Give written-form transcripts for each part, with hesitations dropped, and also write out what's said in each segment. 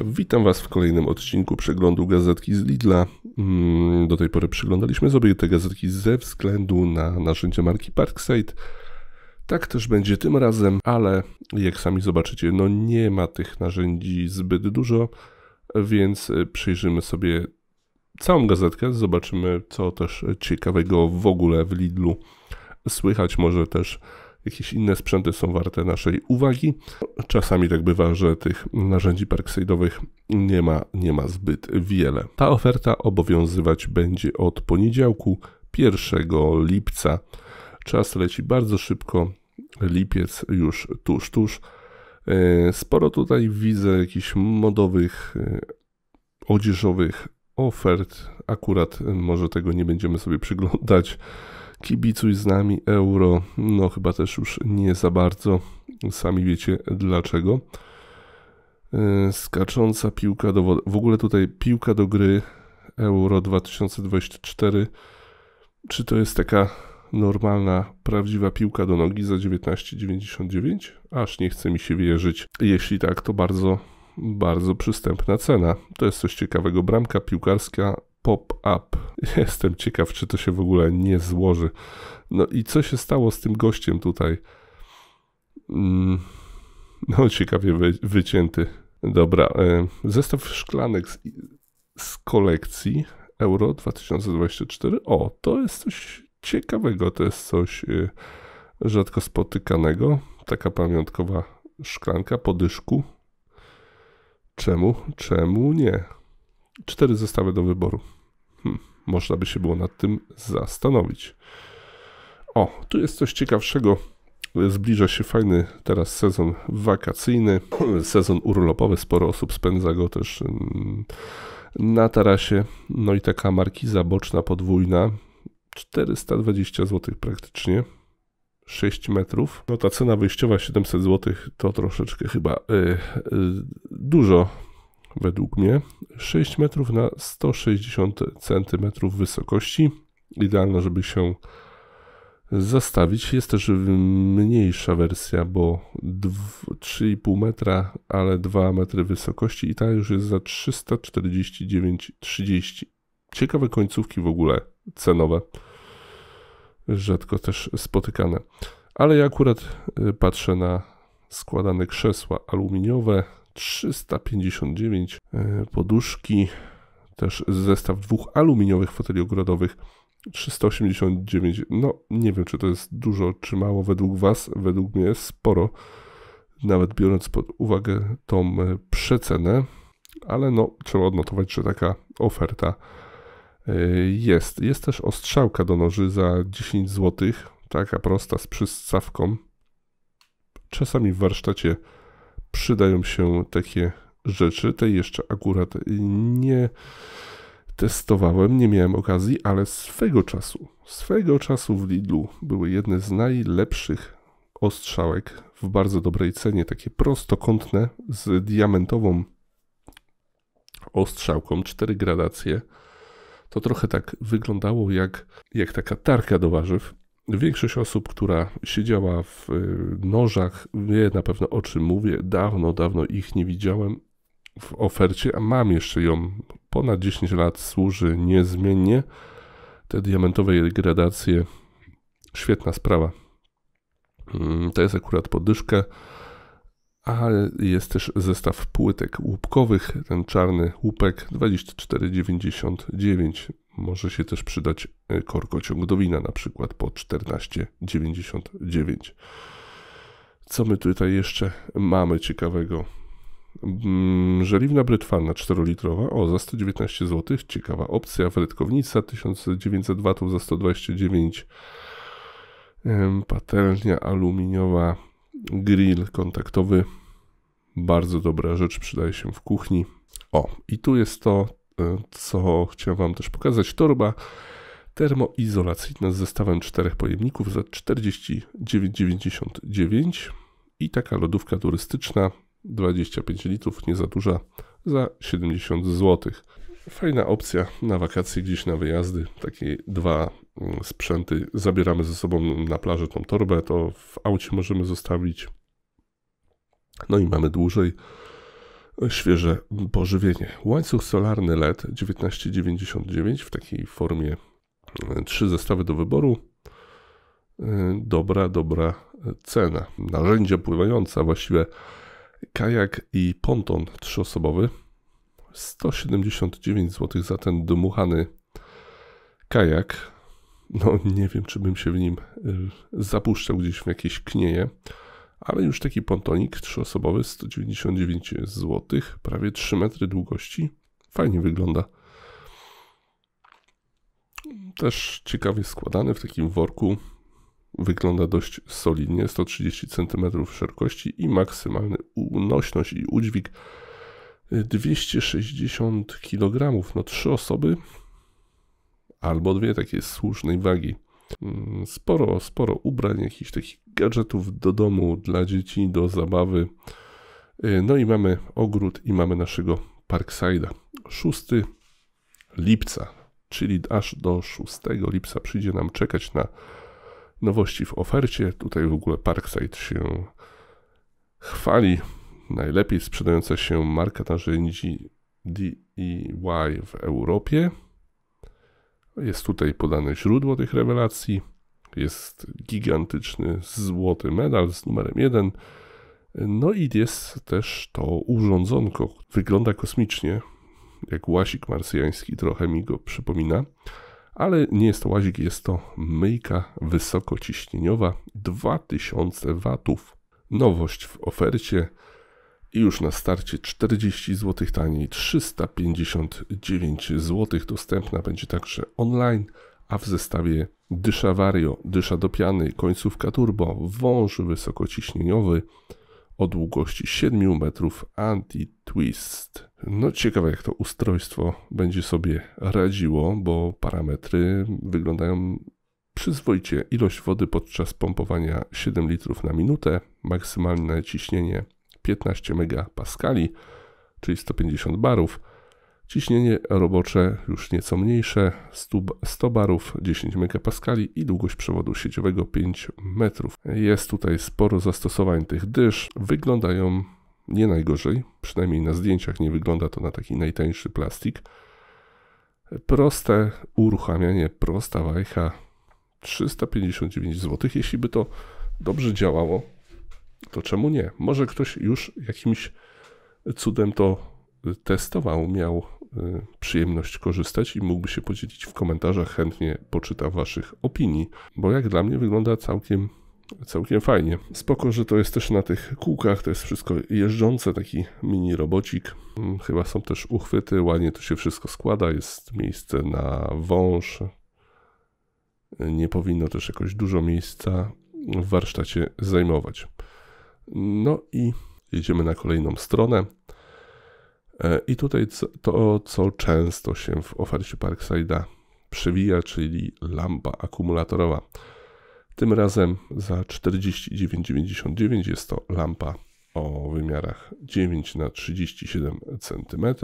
Witam Was w kolejnym odcinku przeglądu gazetki z Lidla. Do tej pory przyglądaliśmy sobie te gazetki ze względu na narzędzia marki Parkside. Tak też będzie tym razem, ale jak sami zobaczycie, no nie ma tych narzędzi zbyt dużo, więc przyjrzymy sobie całą gazetkę, zobaczymy co też ciekawego w ogóle w Lidlu słychać, może też jakieś inne sprzęty są warte naszej uwagi. Czasami tak bywa, że tych narzędzi parkside'owych nie ma zbyt wiele. Ta oferta obowiązywać będzie od poniedziałku, 1 lipca. Czas leci bardzo szybko, lipiec już tuż. Sporo tutaj widzę jakichś modowych, odzieżowych ofert. Akurat może tego nie będziemy sobie przyglądać. Kibicuj z nami euro, no chyba też już nie za bardzo, sami wiecie dlaczego. Skacząca piłka do wody, w ogóle tutaj piłka do gry Euro 2024. Czy to jest taka normalna, prawdziwa piłka do nogi za 19,99? Aż nie chce mi się wierzyć. Jeśli tak, to bardzo, bardzo przystępna cena. To jest coś ciekawego, bramka piłkarska pop-up. Jestem ciekaw, czy to się w ogóle nie złoży. No i co się stało z tym gościem tutaj? No ciekawie wycięty. Dobra, zestaw szklanek z kolekcji Euro 2024. O, to jest coś ciekawego, to jest coś rzadko spotykanego. Taka pamiątkowa szklanka po dyszku. Czemu nie? 4 zestawy do wyboru. Można by się było nad tym zastanowić. O, tu jest coś ciekawszego. Zbliża się fajny teraz sezon wakacyjny, sezon urlopowy. Sporo osób spędza go też na tarasie. No i taka markiza boczna podwójna. 420 zł praktycznie. 6 metrów. No ta cena wyjściowa 700 zł to troszeczkę chyba dużo. Według mnie 6 metrów na 160 cm wysokości. Idealna, żeby się zastawić. Jest też mniejsza wersja, bo 3,5 metra, ale 2 metry wysokości i ta już jest za 349,30. Ciekawe końcówki w ogóle cenowe. Rzadko też spotykane. Ale ja akurat patrzę na składane krzesła aluminiowe. 359, poduszki, też zestaw 2 aluminiowych foteli ogrodowych, 389, no nie wiem czy to jest dużo czy mało, według Was, według mnie sporo, nawet biorąc pod uwagę tą przecenę, ale no trzeba odnotować, że taka oferta jest. Jest też ostrzałka do noży za 10 zł, taka prosta z przystawką, czasami w warsztacie przydają się takie rzeczy. Tej jeszcze akurat nie testowałem, nie miałem okazji, ale swego czasu w Lidlu były jedne z najlepszych ostrzałek w bardzo dobrej cenie. Takie prostokątne z diamentową ostrzałką, 4 gradacje. To trochę tak wyglądało jak taka tarka do warzyw. Większość osób, która siedziała w nożach, wie na pewno o czym mówię. Dawno ich nie widziałem w ofercie, a mam jeszcze ją. Ponad 10 lat służy niezmiennie. Te diamentowe gradacje, świetna sprawa. To jest akurat pod dyszkę, ale jest też zestaw płytek łupkowych. Ten czarny łupek 24,99. Może się też przydać korkociąg do wina, na przykład po 14,99. Co my tutaj jeszcze mamy ciekawego? Żeliwna brytwanna 4-litrowa, o, za 119 zł, ciekawa opcja. Wredkownica 1900 W za 129. Patelnia aluminiowa, grill kontaktowy. Bardzo dobra rzecz, przydaje się w kuchni. O, i tu jest to, co chciałem Wam też pokazać, torba termoizolacyjna z zestawem 4 pojemników za 49,99 i taka lodówka turystyczna 25 litrów, nie za duża, za 70 zł. Fajna opcja na wakacje, gdzieś na wyjazdy. Takie 2 sprzęty zabieramy ze sobą na plażę, tą torbę, to w aucie możemy zostawić. No i mamy dłużej. świeże pożywienie. Łańcuch solarny LED 19,99 w takiej formie, 3 zestawy do wyboru. Dobra cena. Narzędzia pływające, właściwie kajak i ponton trzyosobowy. 179 zł za ten dmuchany kajak. No nie wiem, czy bym się w nim zapuszczał gdzieś w jakieś knieje, ale już taki pontonik trzyosobowy, 199 zł, prawie 3 metry długości. Fajnie wygląda. Też ciekawie składany w takim worku. Wygląda dość solidnie, 130 cm szerokości i maksymalny unośność i udźwig 260 kg. No 3 osoby albo 2 takiej słusznej wagi. Sporo ubrań, jakichś takich gadżetów do domu, dla dzieci, do zabawy. No i mamy ogród i mamy naszego Parkside'a. 6 lipca, czyli aż do 6 lipca przyjdzie nam czekać na nowości w ofercie. Tutaj w ogóle Parkside się chwali. Najlepiej sprzedająca się marka narzędzi DIY w Europie. Jest tutaj podane źródło tych rewelacji. Jest gigantyczny złoty medal z numerem 1. No i jest też to urządzonko. Wygląda kosmicznie, jak łazik marsjański. Trochę mi go przypomina. Ale nie jest to łazik, jest to myjka wysokociśnieniowa 2000 watów. Nowość w ofercie i już na starcie 40 zł taniej, 359 zł. Dostępna będzie także online, a w zestawie dysza Vario, dysza do piany, końcówka turbo, wąż wysokociśnieniowy o długości 7 metrów, anti-twist. No ciekawe, jak to ustrojstwo będzie sobie radziło, bo parametry wyglądają przyzwoicie. Ilość wody podczas pompowania 7 litrów na minutę, maksymalne ciśnienie 15 MPa, czyli 150 barów. Ciśnienie robocze już nieco mniejsze, 100 barów, 10 MPa i długość przewodu sieciowego 5 metrów. Jest tutaj sporo zastosowań tych dysz. Wyglądają nie najgorzej, przynajmniej na zdjęciach nie wygląda to na taki najtańszy plastik. Proste uruchamianie, prosta wajcha, 359 zł. Jeśli by to dobrze działało, to czemu nie? Może ktoś już jakimś cudem to testował, miał przyjemność korzystać i mógłby się podzielić w komentarzach. Chętnie poczytam Waszych opinii, bo jak dla mnie wygląda całkiem fajnie. Spoko, że to jest też na tych kółkach, to jest wszystko jeżdżące, taki mini robocik. Chyba są też uchwyty, ładnie to się wszystko składa, jest miejsce na wąż. Nie powinno też jakoś dużo miejsca w warsztacie zajmować. No i jedziemy na kolejną stronę. I tutaj to, co często się w ofercie Parkside'a przewija, czyli lampa akumulatorowa. Tym razem za 49,99 jest to lampa o wymiarach 9×37 cm,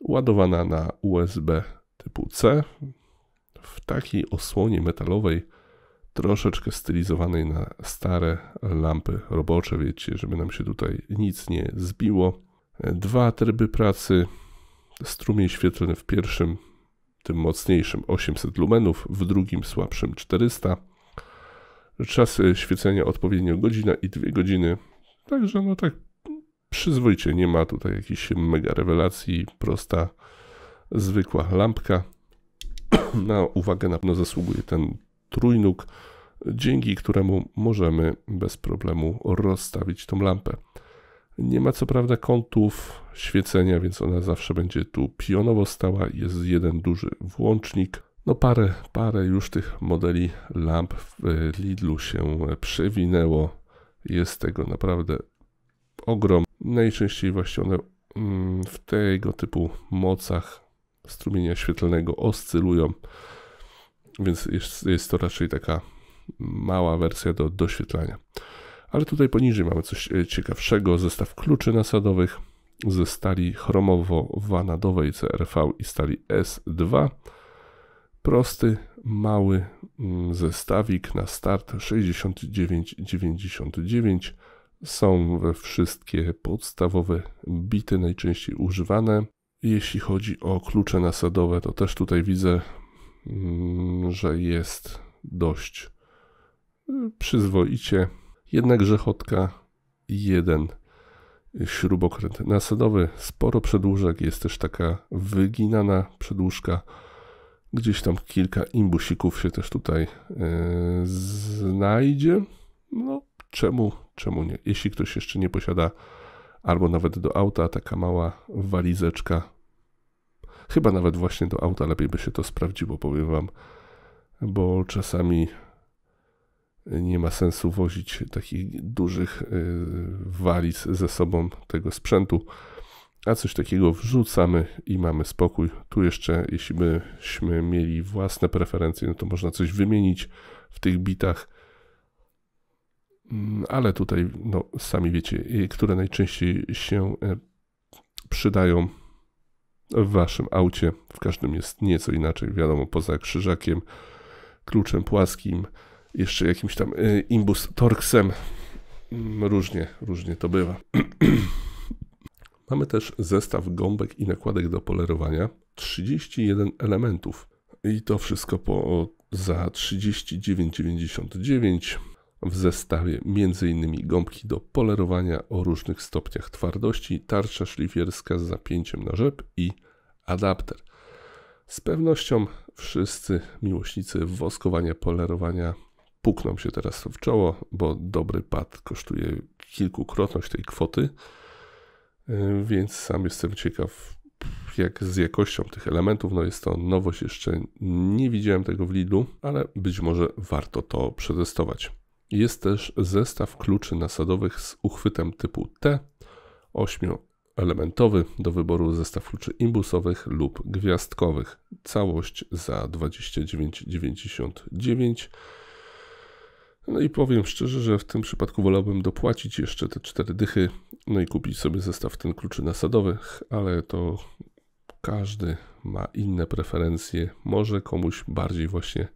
ładowana na USB typu C w takiej osłonie metalowej, troszeczkę stylizowanej na stare lampy robocze, wiecie, żeby nam się tutaj nic nie zbiło. 2 tryby pracy, strumień świetlny w pierwszym, tym mocniejszym 800 lumenów, w drugim słabszym 400. Czas świecenia odpowiednio godzina i 2 godziny, także no tak przyzwoicie, nie ma tutaj jakichś mega rewelacji, prosta, zwykła lampka. Na uwagę na pewno zasługuje ten trójnóg, dzięki któremu możemy bez problemu rozstawić tą lampę. Nie ma co prawda kątów świecenia, więc ona zawsze będzie tu pionowo stała. Jest jeden duży włącznik. No parę już tych modeli lamp w Lidlu się przewinęło. Jest tego naprawdę ogrom. Najczęściej właśnie one w tego typu mocach strumienia świetlnego oscylują. Więc jest to raczej taka mała wersja do doświetlania. Ale tutaj poniżej mamy coś ciekawszego. Zestaw kluczy nasadowych ze stali chromowo-wanadowej CRV i stali S2. Prosty, mały zestawik na start 69,99. Są wszystkie podstawowe bity, najczęściej używane. Jeśli chodzi o klucze nasadowe, to też tutaj widzę, że jest dość przyzwoicie. Jedna grzechotka, jeden śrubokręt nasadowy, sporo przedłużek, jest też taka wyginana przedłużka. Gdzieś tam kilka imbusików się też tutaj znajdzie. No czemu nie? Jeśli ktoś jeszcze nie posiada, albo nawet do auta, taka mała walizeczka. Chyba nawet właśnie do auta lepiej by się to sprawdziło, powiem wam, bo czasami nie ma sensu wozić takich dużych waliz ze sobą tego sprzętu, a coś takiego wrzucamy i mamy spokój. Tu jeszcze, jeśli byśmy mieli własne preferencje, no to można coś wymienić w tych bitach, ale tutaj no, sami wiecie, które najczęściej się przydają w waszym aucie. W każdym jest nieco inaczej, wiadomo, poza krzyżakiem, kluczem płaskim, jeszcze jakimś tam imbus torksem. Różnie to bywa. Mamy też zestaw gąbek i nakładek do polerowania, 31 elementów i to wszystko za 39,99 zł. W zestawie m.in. gąbki do polerowania o różnych stopniach twardości, tarcza szlifierska z zapięciem na rzep i adapter. Z pewnością wszyscy miłośnicy woskowania, polerowania pukną się teraz w czoło, bo dobry pad kosztuje kilkukrotność tej kwoty, więc sam jestem ciekaw, jak z jakością tych elementów. No jest to nowość, jeszcze nie widziałem tego w Lidlu, ale być może warto to przetestować. Jest też zestaw kluczy nasadowych z uchwytem typu T, 8-elementowy, do wyboru zestaw kluczy imbusowych lub gwiazdkowych. Całość za 29,99 zł. No i powiem szczerze, że w tym przypadku wolałbym dopłacić jeszcze te 4 dychy, no i kupić sobie zestaw ten kluczy nasadowych, ale to każdy ma inne preferencje. Może komuś bardziej właśnie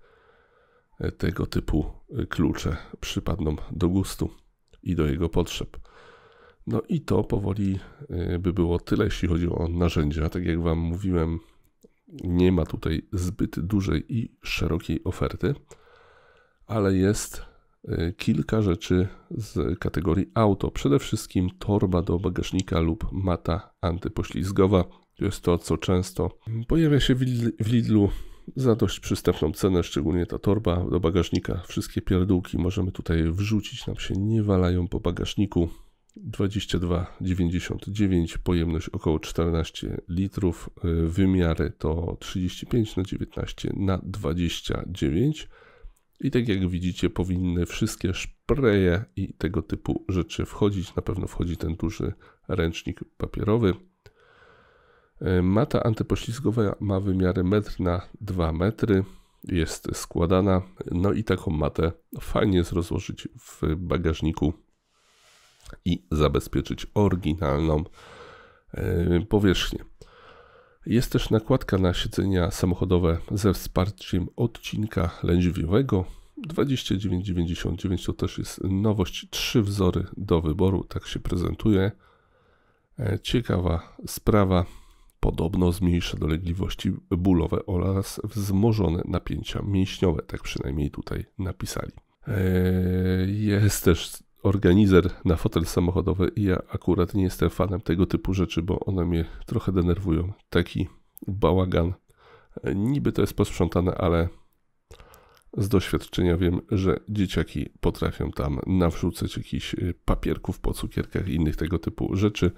tego typu klucze przypadną do gustu i do jego potrzeb. No i to powoli by było tyle, jeśli chodzi o narzędzia. Tak jak wam mówiłem, nie ma tutaj zbyt dużej i szerokiej oferty, ale jest kilka rzeczy z kategorii auto. Przede wszystkim torba do bagażnika lub mata antypoślizgowa. To jest to, co często pojawia się w Lidlu za dość przystępną cenę, szczególnie ta torba do bagażnika. Wszystkie pierdółki możemy tutaj wrzucić, nam się nie walają po bagażniku. 22,99 zł, pojemność około 14 litrów, wymiary to 35 × 19 × 29 cm. I tak jak widzicie, powinny wszystkie szpreje i tego typu rzeczy wchodzić. Na pewno wchodzi ten duży ręcznik papierowy. Mata antypoślizgowa ma wymiary 1 m na 2 m, jest składana. No i taką matę fajnie jest rozłożyć w bagażniku i zabezpieczyć oryginalną powierzchnię. Jest też nakładka na siedzenia samochodowe ze wsparciem odcinka lędźwiowego, 29,99 zł, to też jest nowość, 3 wzory do wyboru, tak się prezentuje. Ciekawa sprawa, podobno zmniejsza dolegliwości bólowe oraz wzmożone napięcia mięśniowe, tak przynajmniej tutaj napisali. Jest też organizer na fotel samochodowy i ja akurat nie jestem fanem tego typu rzeczy, bo one mnie trochę denerwują. Taki bałagan. Niby to jest posprzątane, ale z doświadczenia wiem, że dzieciaki potrafią tam nawrzucać jakichś papierków po cukierkach i innych tego typu rzeczy.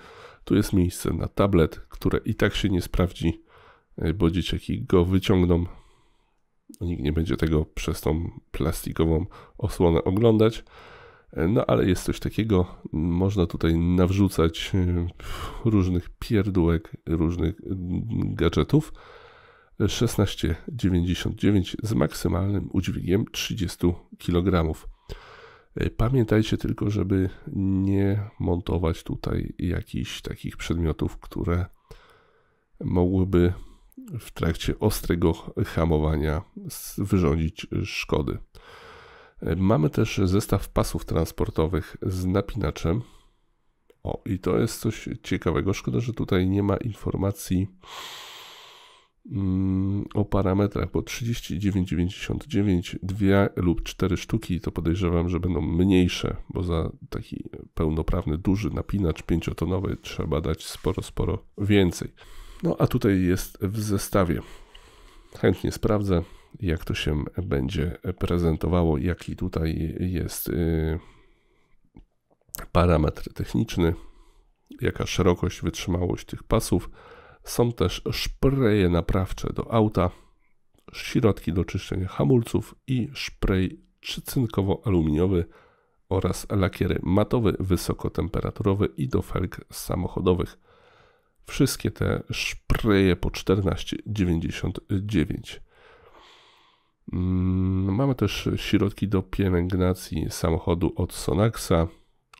Tu jest miejsce na tablet, które i tak się nie sprawdzi, bo dzieciaki go wyciągną. Nikt nie będzie tego przez tą plastikową osłonę oglądać. No ale jest coś takiego, można tutaj nawrzucać różnych pierdółek, różnych gadżetów. 16,99 zł z maksymalnym udźwigiem 30 kg. Pamiętajcie tylko, żeby nie montować tutaj jakichś takich przedmiotów, które mogłyby w trakcie ostrego hamowania wyrządzić szkody. Mamy też zestaw pasów transportowych z napinaczem. O, i to jest coś ciekawego. Szkoda, że tutaj nie ma informacji o parametrach, bo 39,99 2 lub 4 sztuki, to podejrzewam, że będą mniejsze, bo za taki pełnoprawny, duży napinacz 5-tonowy trzeba dać sporo więcej. No a tutaj jest w zestawie. Chętnie sprawdzę, jak to się będzie prezentowało, jaki tutaj jest parametr techniczny, jaka szerokość, wytrzymałość tych pasów. Są też szpreje naprawcze do auta, środki do czyszczenia hamulców i szprej cynkowo-aluminiowy oraz lakiery matowy, wysokotemperaturowy i do felg samochodowych. Wszystkie te szpreje po 14,99. Mamy też środki do pielęgnacji samochodu od Sonaxa,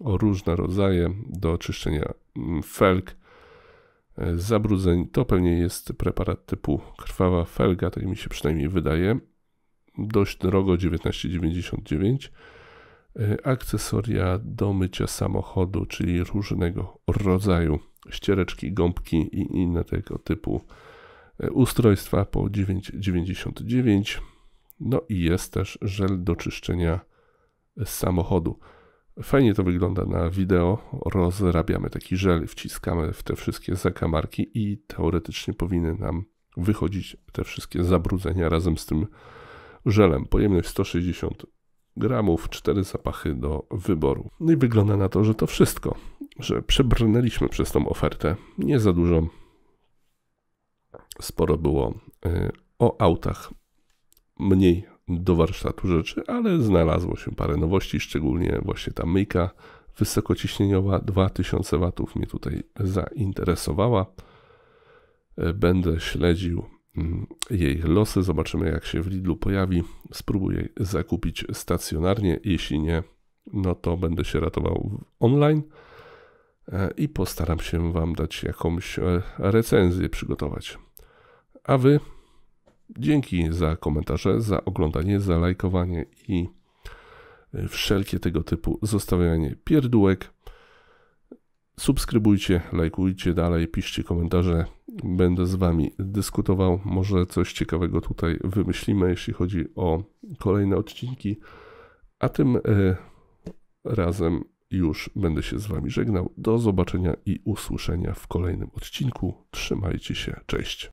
o różne rodzaje, do czyszczenia felg, zabrudzeń. To pewnie jest preparat typu krwawa felga, tak mi się przynajmniej wydaje. Dość drogo, 19,99. Akcesoria do mycia samochodu, czyli różnego rodzaju ściereczki, gąbki i inne tego typu ustrojstwa po 9,99. No i jest też żel do czyszczenia samochodu. Fajnie to wygląda na wideo. Rozrabiamy taki żel, wciskamy w te wszystkie zakamarki i teoretycznie powinny nam wychodzić te wszystkie zabrudzenia razem z tym żelem. Pojemność 160 gramów, 4 zapachy do wyboru. No i wygląda na to, że to wszystko, że przebrnęliśmy przez tą ofertę. Nie za dużo. Sporo było o autach, mniej do warsztatu rzeczy, ale znalazło się parę nowości, szczególnie właśnie ta myjka wysokociśnieniowa 2000 W mnie tutaj zainteresowała. Będę śledził jej losy, zobaczymy jak się w Lidlu pojawi. Spróbuję zakupić stacjonarnie, jeśli nie, no to będę się ratował online i postaram się Wam dać jakąś recenzję przygotować. A Wy? Dzięki za komentarze, za oglądanie, za lajkowanie i wszelkie tego typu zostawianie pierdółek. Subskrybujcie, lajkujcie dalej, piszcie komentarze. Będę z Wami dyskutował. Może coś ciekawego tutaj wymyślimy, jeśli chodzi o kolejne odcinki. A tym razem już będę się z Wami żegnał. Do zobaczenia i usłyszenia w kolejnym odcinku. Trzymajcie się, cześć.